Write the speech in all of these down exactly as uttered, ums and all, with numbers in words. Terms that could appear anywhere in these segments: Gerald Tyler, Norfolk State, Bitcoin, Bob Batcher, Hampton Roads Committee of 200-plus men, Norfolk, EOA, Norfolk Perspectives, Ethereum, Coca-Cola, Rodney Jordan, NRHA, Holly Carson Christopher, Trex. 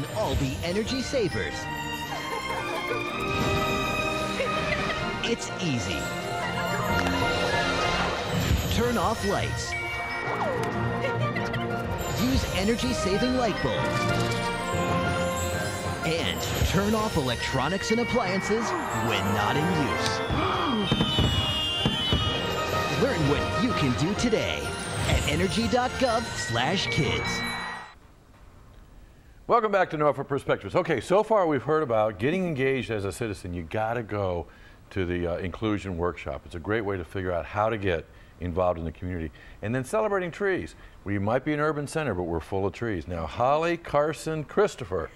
can all be energy savers. It's easy. Turn off lights. Use energy-saving light bulbs. And turn off electronics and appliances when not in use. Learn what you can do today at energy dot gov slash kids. Welcome back to Norfolk Perspectives. Okay, so far we've heard about getting engaged as a citizen. You gotta go to the uh, inclusion workshop. It's a great way to figure out how to get involved in the community. And then celebrating trees. We might be an urban center, but we're full of trees. Now, Holly Carson Christopher,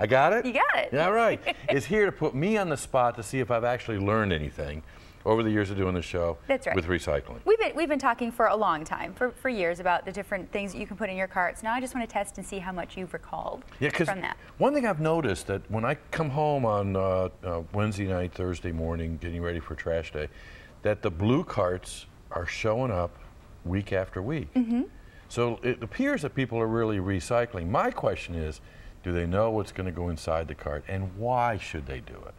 I got it? You got it. Yeah, right. Is here to put me on the spot to see if I've actually learned anything over the years of doing the show. That's right. With recycling. We've been, we've been talking for a long time, for, for years, about the different things that you can put in your carts. Now I just want to test and see how much you've recalled yeah, from that. One thing I've noticed that when I come home on uh, uh, Wednesday night, Thursday morning, getting ready for trash day, that the blue carts are showing up week after week. Mm-hmm. So it appears that people are really recycling. My question is, do they know what's going to go inside the cart, and why should they do it?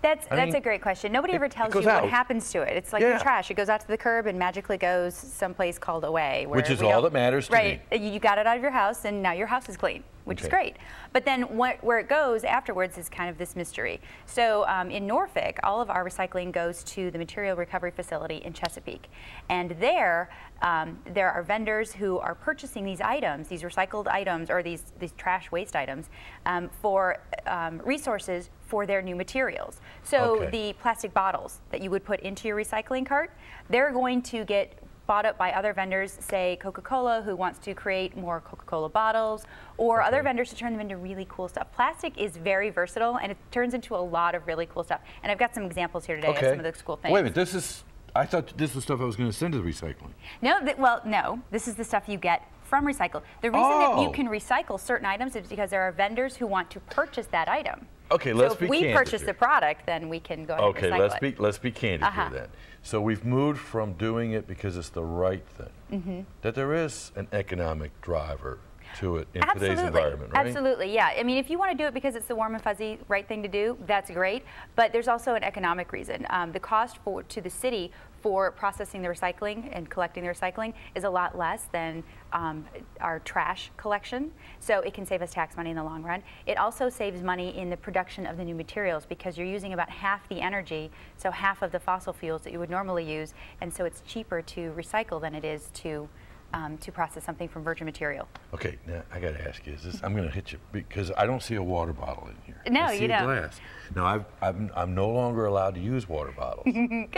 That's I that's mean, a great question. Nobody it, ever tells you out. What happens to it. It's like yeah. your trash. It goes out to the curb and magically goes someplace called away. Where which is all that matters to right, me. You got it out of your house, and now your house is clean, which okay. is great. But then what, where it goes afterwards is kind of this mystery. So um, in Norfolk, all of our recycling goes to the material recovery facility in Chesapeake. And there, um, there are vendors who are purchasing these items, these recycled items, or these, these trash waste items, um, for um, resources for their new materials. So okay. the plastic bottles that you would put into your recycling cart, they're going to get bought up by other vendors, say Coca-Cola, who wants to create more Coca-Cola bottles, or okay. other vendors to turn them into really cool stuff. Plastic is very versatile, and it turns into a lot of really cool stuff. And I've got some examples here today okay. of some of the cool things. Wait a minute, this is, I thought this was stuff I was going to send to the recycling. No, th well, no, this is the stuff you get from recycle. The reason oh. that you can recycle certain items is because there are vendors who want to purchase that item. Okay, let's be candid. So if we purchase the product, then we can go ahead and recycle it. Okay, let's be let's be candid here then. So we've moved from doing it because it's the right thing. Mm-hmm. That there is an economic driver to it in absolutely. Today's environment, right? Absolutely, yeah. I mean, if you want to do it because it's the warm and fuzzy right thing to do, that's great. But there's also an economic reason. Um, the cost for to the city for processing the recycling and collecting the recycling is a lot less than um, our trash collection. So it can save us tax money in the long run. It also saves money in the production of the new materials because you're using about half the energy, so half of the fossil fuels that you would normally use, and so it's cheaper to recycle than it is to Um, to process something from virgin material. Okay, now I got to ask you, is this, I'm going to hit you because I don't see a water bottle in here. No, I see you a don't. Glass. Now I've, I'm, I'm no longer allowed to use water bottles.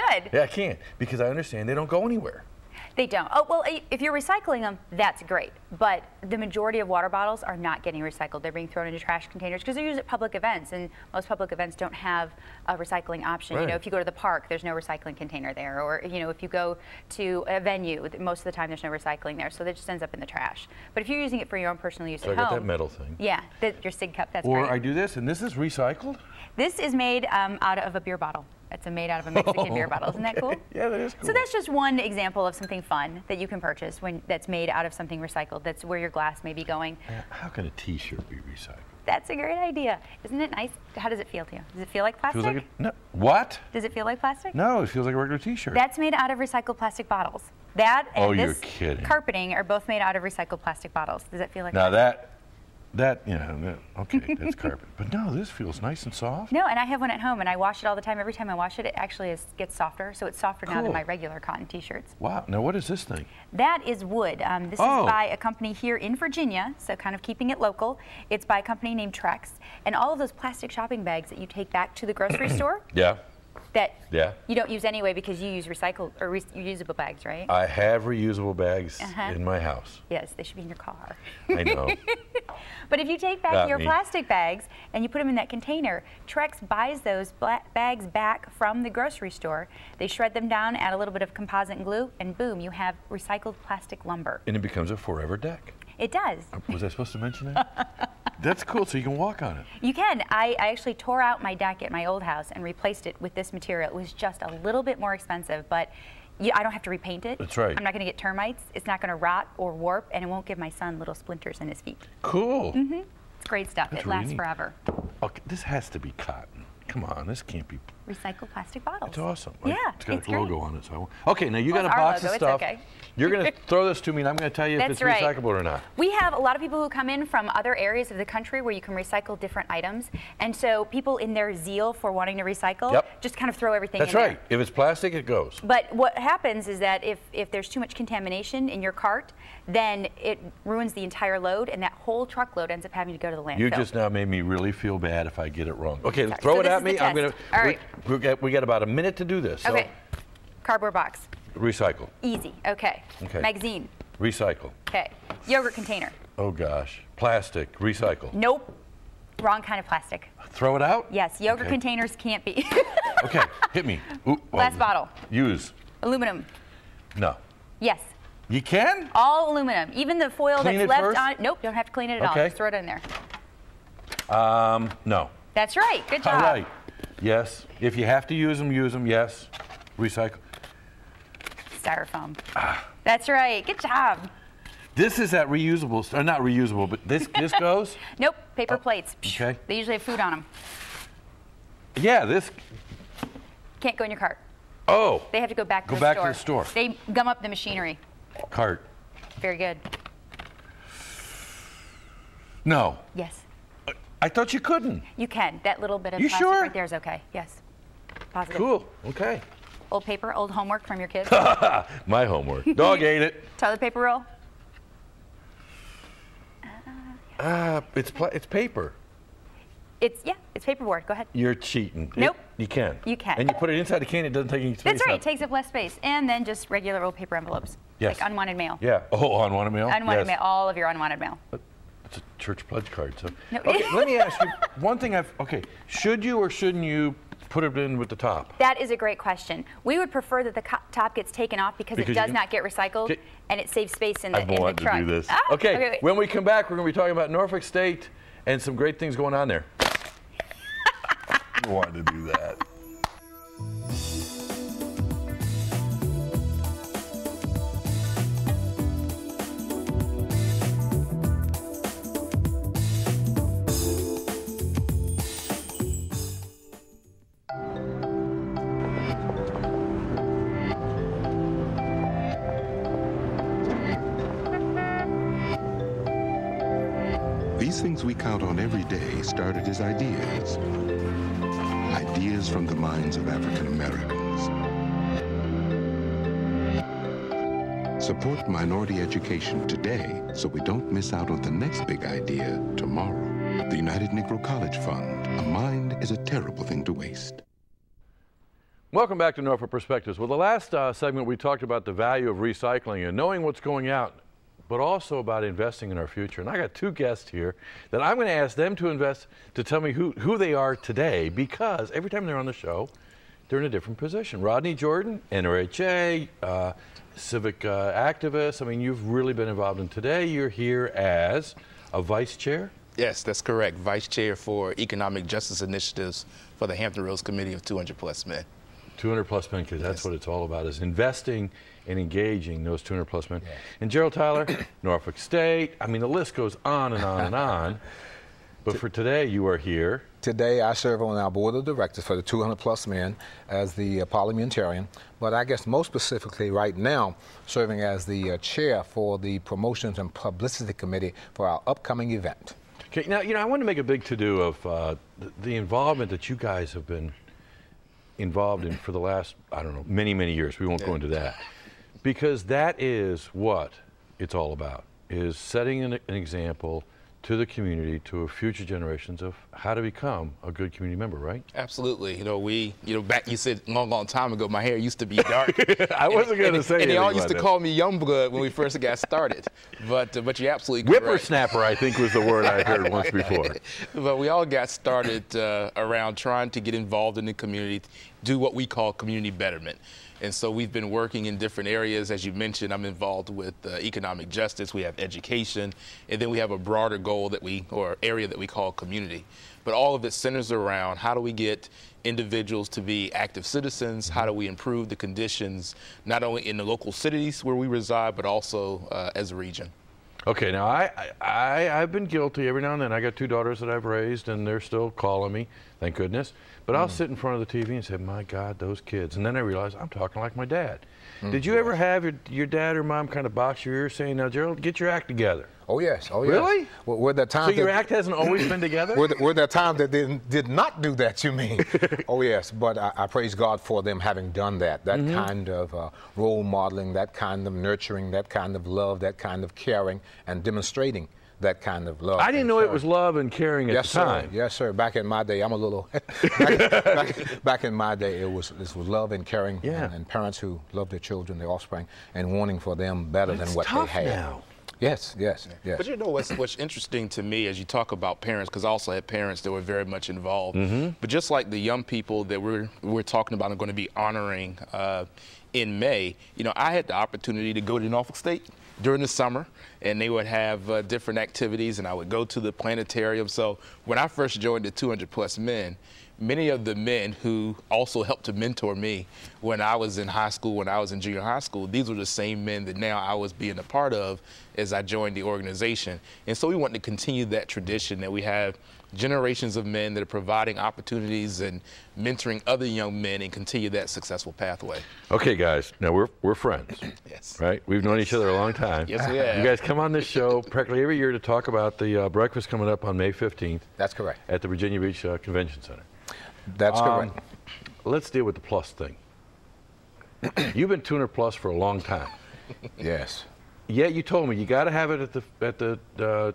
Good. Yeah, I can't because I understand they don't go anywhere. They don't. Oh, well, if you're recycling them, that's great. But the majority of water bottles are not getting recycled. They're being thrown into trash containers because they're used at public events, and most public events don't have a recycling option. Right. You know, if you go to the park, there's no recycling container there. Or, you know, if you go to a venue, most of the time there's no recycling there, so that just ends up in the trash. But if you're using it for your own personal use so at home. So I got that metal thing. Yeah, the, your SIG cup, that's great. Or I do this, and this is recycled? This is made um, out of a beer bottle. It's made out of a Mexican oh, beer bottle. Isn't okay. that cool? Yeah, that is cool. So that's just one example of something fun that you can purchase when that's made out of something recycled. That's where your glass may be going. Uh, how can a T-shirt be recycled? That's a great idea. Isn't it nice? How does it feel to you? Does it feel like plastic? Feels like a, no. What? Does it feel like plastic? No, it feels like a regular T-shirt. That's made out of recycled plastic bottles. That and oh, this you're kidding. Carpeting are both made out of recycled plastic bottles. Does it feel like now that? that That, you know, okay, that's carpet. But no, this feels nice and soft. No, and I have one at home, and I wash it all the time. Every time I wash it, it actually is, gets softer, so it's softer cool. now than my regular cotton T-shirts. Wow. Now, what is this thing? That is wood. Um, this oh. is by a company here in Virginia, so kind of keeping it local. It's by a company named Trex. And all of those plastic shopping bags that you take back to the grocery store. Yeah. That yeah. you don't use anyway because you use recycled or re reusable bags, right? I have reusable bags uh-huh. in my house. Yes, they should be in your car. I know. But if you take back Not your me. plastic bags and you put them in that container, Trex buys those bags back from the grocery store. They shred them down, add a little bit of composite and glue, and boom, you have recycled plastic lumber. And it becomes a forever deck. It does. Was I supposed to mention that? That's cool, so you can walk on it. You can. I, I actually tore out my deck at my old house and replaced it with this material. It was just a little bit more expensive, but you, I don't have to repaint it. That's right. I'm not going to get termites. It's not going to rot or warp, and it won't give my son little splinters in his feet. Cool. Mm-hmm. Great stuff. That's it lasts really forever. Okay, this has to be cotton. Come on, this can't be. Recycled plastic bottles. It's awesome. Right? Yeah, it's got it's a logo great. on it. So I won't. Okay, now you well, got a box logo, of stuff. It's okay. You're going to throw this to me, and I'm going to tell you That's if it's right. recyclable or not. We have a lot of people who come in from other areas of the country where you can recycle different items, and so people in their zeal for wanting to recycle yep. just kind of throw everything. That's in right. There. If it's plastic, it goes. But what happens is that if if there's too much contamination in your cart, then it ruins the entire load, and that whole truckload ends up having to go to the landfill. You just now made me really feel bad if I get it wrong. Okay, Sorry. throw so it at me. I'm going to. All right. We got, we got about a minute to do this. So. Okay. Cardboard box. Recycle. Easy. Okay. Okay. Magazine. Recycle. Okay. Yogurt container. Oh gosh. Plastic. Recycle. Nope. Wrong kind of plastic. Throw it out? Yes. Yogurt okay. containers can't be. Okay. Hit me. Ooh, Glass oh. bottle. Use. Aluminum. No. Yes. You can? All aluminum. Even the foil clean that's left first? on it. Nope. You don't have to clean it at okay. all. Just throw it in there. Um, no. That's right. Good job. All right. Yes. If you have to use them, use them. Yes. Recycle. Styrofoam. Ah. That's right. Good job. This is that reusable, or not reusable, but this this goes? Nope. Paper oh. plates. Okay. They usually have food on them. Yeah, this. Can't go in your cart. Oh. They have to go back to go the back store. Go back to the store. They gum up the machinery. Cart. Very good. No. Yes. I thought you couldn't. You can. That little bit of you plastic sure? right there is okay. Yes. Positive. Cool. Okay. Old paper, old homework from your kids. My homework. Dog ate it. Toilet paper roll. Uh, yeah. uh, it's pla it's paper. It's yeah, it's paperboard. Go ahead. You're cheating. Nope. It, you can. You can. And you put it inside a can. It doesn't take any space. That's right. Up. It takes up less space. And then just regular old paper envelopes. Yes. Like unwanted mail. Yeah. Oh, unwanted mail. Unwanted yes. mail. All of your unwanted mail. But it's a church pledge card, so. No. Okay, let me ask you one thing. I've okay. Should you or shouldn't you put it in with the top? That is a great question. We would prefer that the top gets taken off because, because it does not get recycled okay. and it saves space in the, I in want the truck. I want to do this. Ah, okay. okay when we come back, we're going to be talking about Norfolk State and some great things going on there. I want to do that. Things we count on every day started as ideas. Ideas from the minds of African Americans. Support minority education today so we don't miss out on the next big idea tomorrow. The United Negro College Fund. A mind is a terrible thing to waste. Welcome back to Norfolk Perspectives. Well, the last uh, segment we talked about the value of recycling and knowing what's going out, but also about investing in our future. And I got two guests here that I'm going to ask them to invest, to tell me who, who they are today, because every time they're on the show, they're in a different position. Rodney Jordan, N R H A, uh, civic uh, activist. I mean, you've really been involved in today. You're here as a vice chair? Yes, that's correct. Vice chair for economic justice initiatives for the Hampton Roads Committee of two hundred plus men. two hundred plus men, because that's yes. what it's all about, is investing and engaging those two hundred plus men. Yeah. And Gerald Tyler, Norfolk State. I mean, the list goes on and on and on. But for today, you are here. Today, I serve on our board of directors for the two hundred plus men as the uh, parliamentarian. But I guess most specifically right now, serving as the uh, chair for the Promotions and Publicity Committee for our upcoming event. Okay, now, you know, I want to make a big to-do of uh, the, the involvement that you guys have been involved in for the last, I don't know, many, many years. We won't yeah. go into that. Because that is what it's all about, is setting an, an example to the community, to future generations of how to become a good community member, right? Absolutely. You know, we, you know, back, you said long, long time ago, my hair used to be dark. I wasn't going to say anything. And they all used to that. call me Youngblood when we first got started. But, uh, but you're absolutely correct. Whippersnapper, I think, was the word I heard once before. But we all got started uh, around trying to get involved in the community, do what we call community betterment. And so we've been working in different areas. As you mentioned, I'm involved with uh, economic justice, we have education, and then we have a broader goal that we, or area that we call community. But all of it centers around how do we get individuals to be active citizens, how do we improve the conditions, not only in the local cities where we reside, but also uh, as a region. Okay, now I, I, I've been guilty every now and then. I got two daughters that I've raised, and they're still calling me, thank goodness. But mm. I'll sit in front of the T V and say, my God, those kids. And then I realize I'm talking like my dad. Mm. Did you yes. ever have your, your dad or mom kind of box your ear saying, now, Gerald, get your act together? Oh, yes. Oh, yes. Really? Well, were there times so your that, act hasn't always been together? Were, were there times that didn't, did not do that, you mean? Oh, yes. But I, I praise God for them having done that, that mm-hmm. kind of uh, role modeling, that kind of nurturing, that kind of love, that kind of caring, and demonstrating that kind of love. I didn't know caring. It was love and caring at yes, the time. Sir. Yes, sir. Back in my day, I'm a little... back, back, back in my day, it was, it was love and caring, yeah. and, and parents who love their children, their offspring, and wanting for them better it's than what tough they had. Now. Yes, yes, yes. But you know what's, what's interesting to me as you talk about parents, because I also had parents that were very much involved. Mm-hmm. But just like the young people that we're, we're talking about are going to be honoring uh, in May, you know, I had the opportunity to go to Norfolk State during the summer, and they would have uh, different activities, and I would go to the planetarium. So when I first joined the two hundred plus men, many of the men who also helped to mentor me when I was in high school, when I was in junior high school, these were the same men that now I was being a part of as I joined the organization. And so we want to continue that tradition that we have generations of men that are providing opportunities and mentoring other young men and continue that successful pathway. Okay, guys, now we're, we're friends, yes. right? We've known yes. each other a long time. Yes, we have. You guys come on this show practically every year to talk about the uh, breakfast coming up on May fifteenth. That's correct. At the Virginia Beach uh, Convention Center. That's correct. Um, let's deal with the plus thing. You've been two hundred plus for a long time. Yes. Yet you told me you got to have it at the at the uh,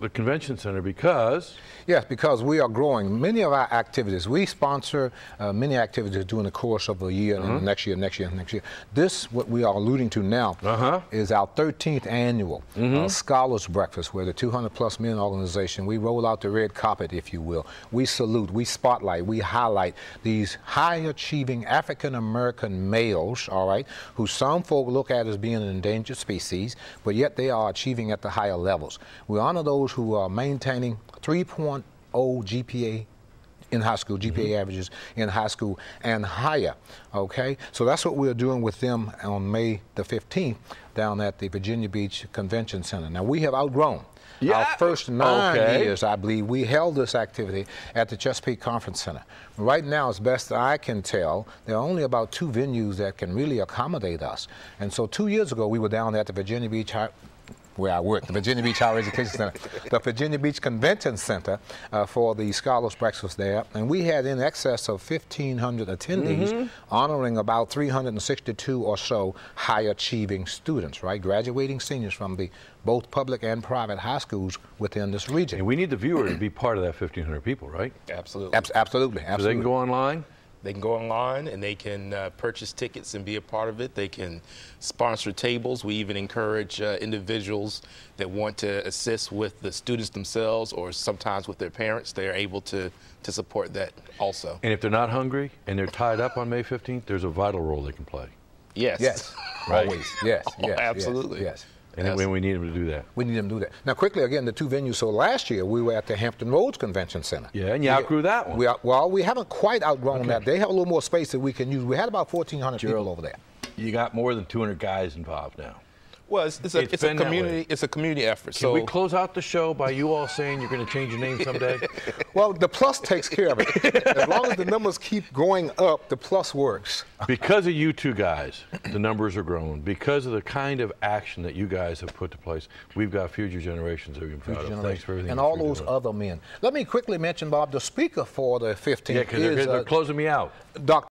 the convention center because yes, because we are growing. Many of our activities we sponsor uh, many activities during the course of a year mm-hmm. and next year, next year, next year. This what we are alluding to now uh-huh. is our thirteenth annual mm-hmm. uh, Scholars Breakfast, where the two hundred plus men organization we roll out the red carpet, if you will. We salute, we spotlight, we highlight these high-achieving African American males. All right, who some folk look at as being an endangered species, but yet they are achieving at the higher levels. We honor those who are maintaining three point oh G P A in high school, G P A mm-hmm. averages in high school and higher, okay? So that's what we're doing with them on May the fifteenth down at the Virginia Beach Convention Center. Now, we have outgrown yeah. our first nine okay. years, I believe. We held this activity at the Chesapeake Conference Center. Right now, as best I can tell, there are only about two venues that can really accommodate us. And so two years ago, we were down at the Virginia Beach High where I work, the Virginia Beach Higher Education Center, the Virginia Beach Convention Center uh, for the Scholars Breakfast there. And we had in excess of fifteen hundred attendees mm-hmm. honoring about three hundred sixty-two or so high-achieving students, right? Graduating seniors from the both public and private high schools within this region. And we need the viewer to be part of that fifteen hundred people, right? Absolutely. Ab absolutely. Absolutely. So they can go online? They can go online and they can uh, purchase tickets and be a part of it. They can sponsor tables. We even encourage uh, individuals that want to assist with the students themselves or sometimes with their parents. They are able to, to support that also. And if they're not hungry and they're tied up on May fifteenth, there's a vital role they can play. Yes. Yes. Right? Always. Yes. Oh, yes. Absolutely. Yes. yes. And yes. when we need them to do that. We need them to do that. Now, quickly, again, the two venues. So last year, we were at the Hampton Roads Convention Center. Yeah, and you we, outgrew that one. We out, well, we haven't quite outgrown okay. that. They have a little more space that we can use. We had about fourteen hundred Gerald, people over there. You got more than two hundred guys involved now. Well, it's, it's, a, it's, it's a community. It's a community effort. Can so we close out the show by you all saying you're going to change your name someday? Well, the plus takes care of it. As long as the numbers keep going up, the plus works. Because of you two guys, the numbers are growing. Because of the kind of action that you guys have put to place, we've got future generations of you. Thanks for everything. And all those doing. Other men. Let me quickly mention, Bob, the speaker for the fifteenth. Yeah, because they're, uh, they're closing me out. Doctor